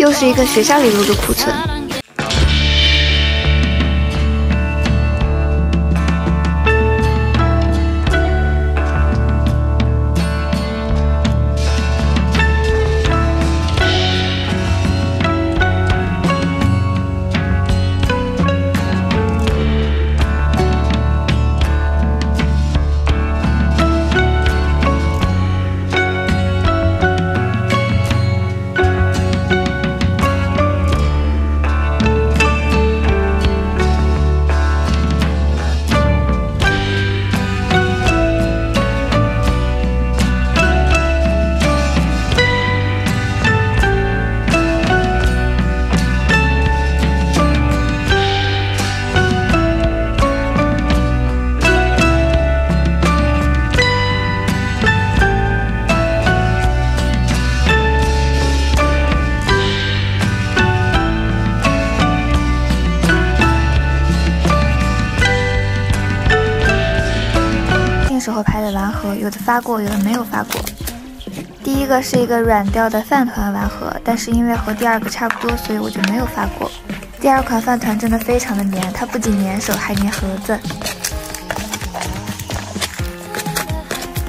又是一个学校里录的库存。时候拍的丸盒，有的发过，有的没有发过。第一个是一个软调的饭团丸盒，但是因为和第二个差不多，所以我就没有发过。第二款饭团真的非常的粘，它不仅粘手，还粘盒子。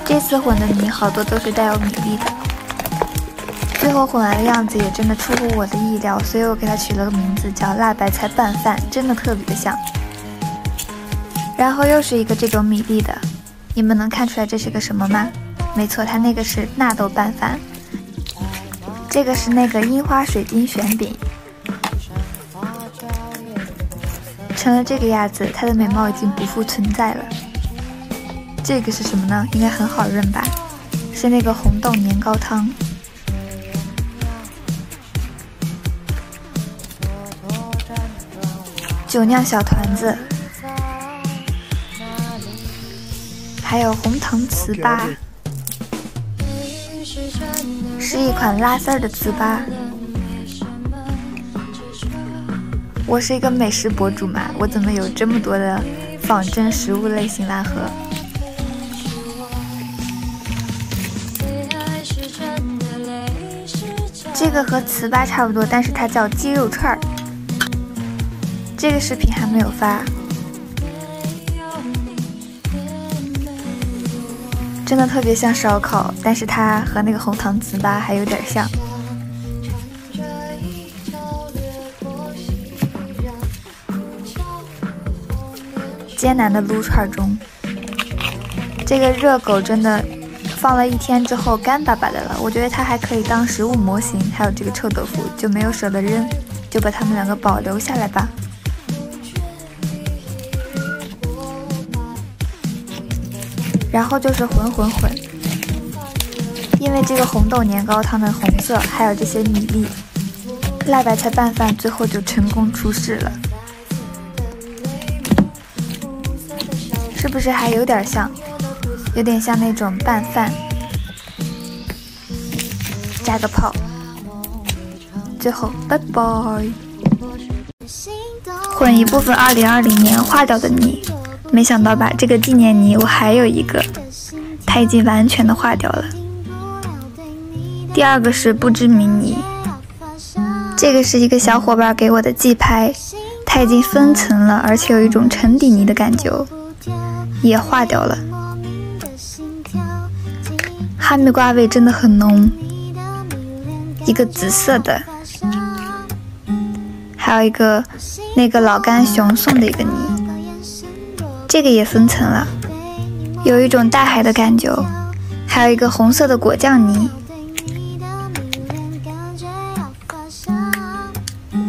这次混的米好多都是带有米粒的，最后混完的样子也真的出乎我的意料，所以我给它取了个名字叫辣白菜拌饭，真的特别的像。然后又是一个这种米粒的。 你们能看出来这是个什么吗？没错，它那个是纳豆拌饭，这个是那个樱花水晶旋饼，成了这个样子，它的美貌已经不复存在了。这个是什么呢？应该很好认吧？是那个红豆年糕汤。酒酿小团子。 还有红糖糍粑，是一款拉丝儿的糍粑。我是一个美食博主嘛，我怎么有这么多的仿真食物类型拉盒？这个和糍粑差不多，但是它叫鸡肉串儿。这个视频还没有发。 真的特别像烧烤，但是它和那个红糖糍粑还有点像。艰难的撸串中，这个热狗真的放了一天之后干巴巴的了。我觉得它还可以当食物模型，还有这个臭豆腐就没有舍得扔，就把它们两个保留下来吧。 然后就是混混混，因为这个红豆年糕汤的红色，还有这些米粒，辣白菜拌饭最后就成功出世了，是不是还有点像？有点像那种拌饭，加个泡，最后拜拜。混一部分2020年化掉的泥。 没想到吧，这个纪念泥我还有一个，它已经完全的化掉了。第二个是不知名泥，这个是一个小伙伴给我的寄拍，它已经分层了，而且有一种沉底泥的感觉，也化掉了。哈密瓜味真的很浓，一个紫色的，还有一个那个老干熊送的一个泥。 这个也分层了，有一种大海的感觉，还有一个红色的果酱泥，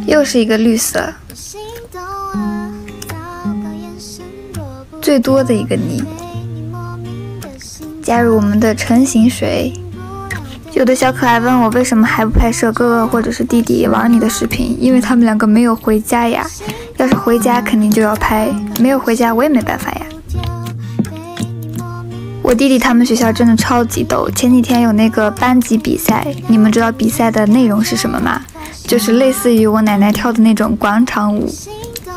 又是一个绿色，最多的一个泥。加入我们的成型水。有的小可爱问我为什么还不拍摄哥哥或者是弟弟玩你的视频，因为他们两个没有回家呀。 要是回家肯定就要拍，没有回家我也没办法呀。我弟弟他们学校真的超级逗，前几天有那个班级比赛，你们知道比赛的内容是什么吗？就是类似于我奶奶跳的那种广场舞。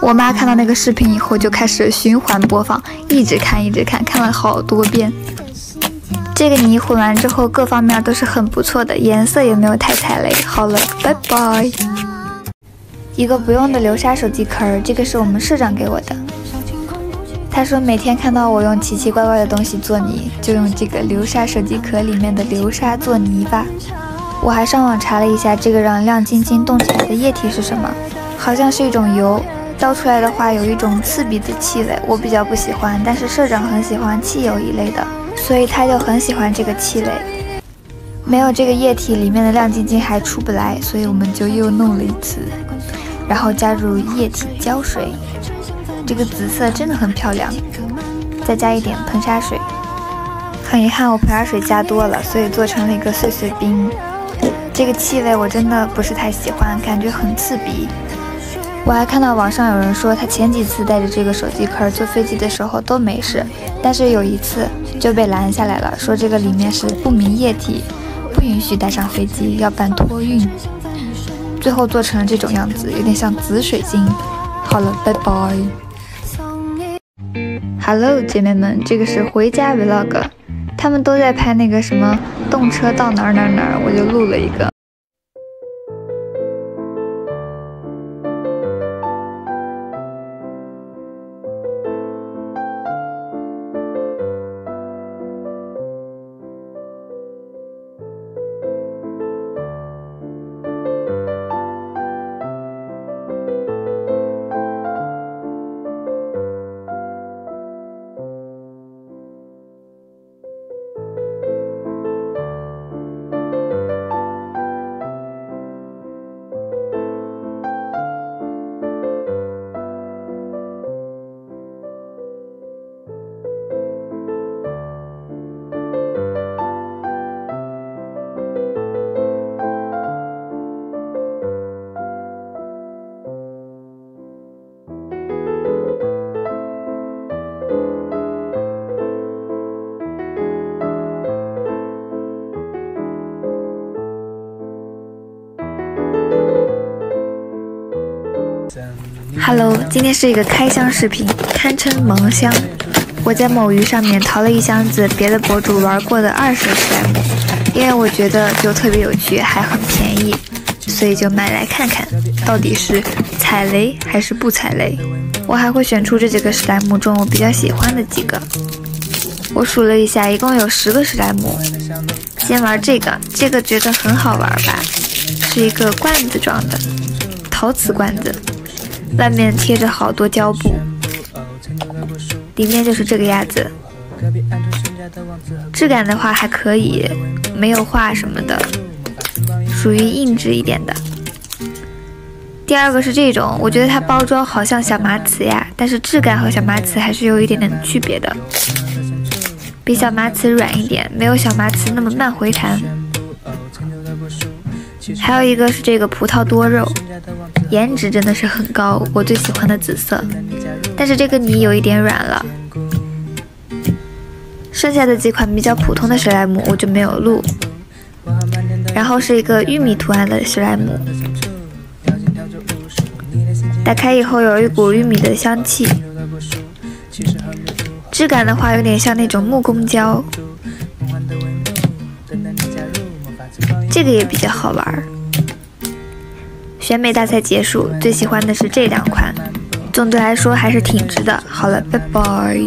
我妈看到那个视频以后就开始循环播放，一直看，看了好多遍。这个泥混完之后，各方面都是很不错的，颜色也没有太踩雷。好了，拜拜。一个不用的流沙手机壳，这个是我们社长给我的。他说每天看到我用奇奇怪怪的东西做泥，就用这个流沙手机壳里面的流沙做泥吧。我还上网查了一下，这个让亮晶晶动起来的液体是什么，好像是一种油。 倒出来的话有一种刺鼻的气味，我比较不喜欢，但是社长很喜欢汽油一类的，所以他就很喜欢这个气味。没有这个液体，里面的亮晶晶还出不来，所以我们就又弄了一次，然后加入液体胶水，这个紫色真的很漂亮，再加一点硼砂水。很遗憾我硼砂水加多了，所以做成了一个碎碎冰。这个气味我真的不是太喜欢，感觉很刺鼻。 我还看到网上有人说，他前几次带着这个手机壳坐飞机的时候都没事，但是有一次就被拦下来了，说这个里面是不明液体，不允许带上飞机，要办托运。最后做成了这种样子，有点像紫水晶。好了，拜拜。Hello， 姐妹们，这个是回家 vlog， 他们都在拍那个什么动车到哪儿哪儿哪儿，我就录了一个。 Hello， 今天是一个开箱视频，堪称盲箱。我在某鱼上面淘了一箱子别的博主玩过的2手 slime， 因为我觉得就特别有趣，还很便宜，所以就买来看看到底是踩雷还是不踩雷。我还会选出这几个slime中我比较喜欢的几个。我数了一下，一共有10个slime。先玩这个，这个觉得很好玩吧？是一个罐子装的，陶瓷罐子。 外面贴着好多胶布，里面就是这个样子。质感的话还可以，没有画什么的，属于硬质一点的。第2个是这种，我觉得它包装好像小麻糍呀，但是质感和小麻糍还是有一点点区别的，比小麻糍软一点，没有小麻糍那么慢回弹。 还有一个是这个葡萄多肉，颜值真的是很高，我最喜欢的紫色。但是这个泥有一点软了。剩下的几款比较普通的史莱姆我就没有录。然后是一个玉米图案的史莱姆，打开以后有一股玉米的香气。质感的话有点像那种木工胶。 这个也比较好玩。选美大赛结束，最喜欢的是这2款，总的来说还是挺值的。好了，拜拜。